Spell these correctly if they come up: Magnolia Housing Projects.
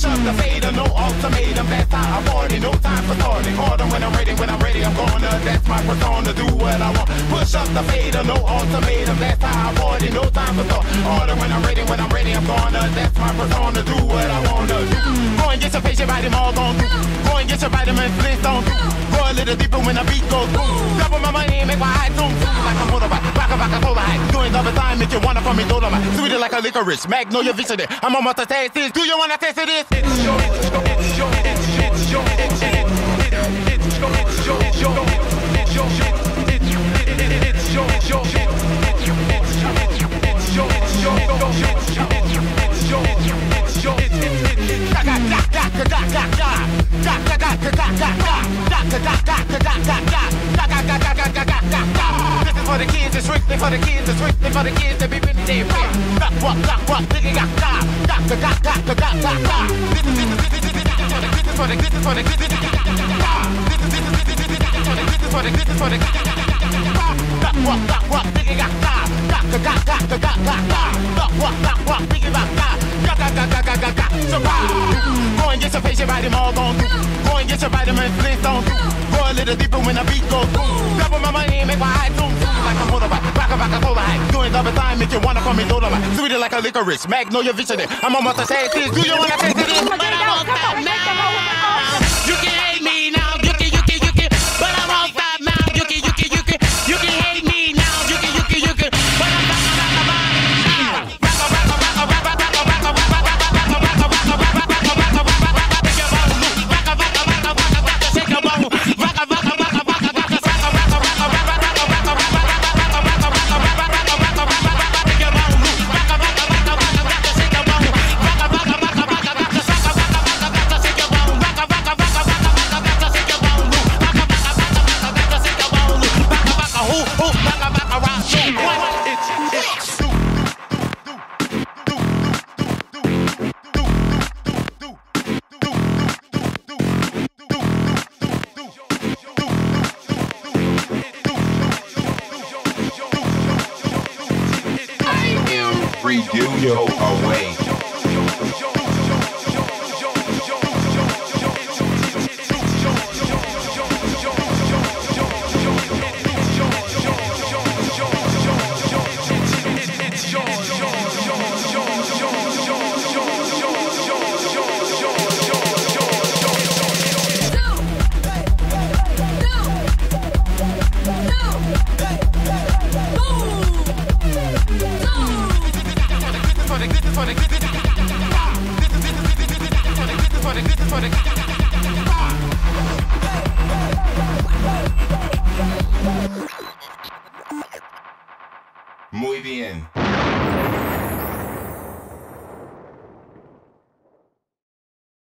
shove the fader, no ultimatum. That's how I'm already, no time for starting. Harder when I'm ready, I'm gonna. That's my persona, do what I want. Push up the fader, no ultimatum. That's how I'm already, no time for thought. Harder when I'm ready, I'm gonna. That's my persona, do what I wanna do. Go and get your patient body all on through. Go and get your vitamin flint on through. Go a little deeper when the beat goes boom. Double my money and make my eyes zoom. Like a motorbike, baka cola high. Doing double time, make you wanna for me dolomite. Sweeter like a licorice, Magnolia Vista there. I'm almost a taste this. Do you wanna taste of this? It's your, it's your, it's your, it's your, it's your, it's your, it's your, it's your, it's your, it's your, for the kids, it's strictly for the kids to be really they rock, rock, rock, rock, rock, nigga got die, got the got this is for the kids, is for the kids, is for the kids, is for the rock, rock, rock, rock, nigga got die, got the rock, rock, rock, rock, nigga got die, got survive. Go and get your patient body all on through. Go and get your vitamin flint on through. Go a little deeper when the beat goes boom. Double my money, make my eyes zoom. Doing double time, make you wanna call me Lola. Sweeter like a licorice, Magnolia Vista there. I'm almost a taste this. Do you wanna taste this? But I won't stop now. You can hate me now. You can. But I won't stop now. You can. You can hate me now. You can. But I'm back. Yo, away. Muy bien.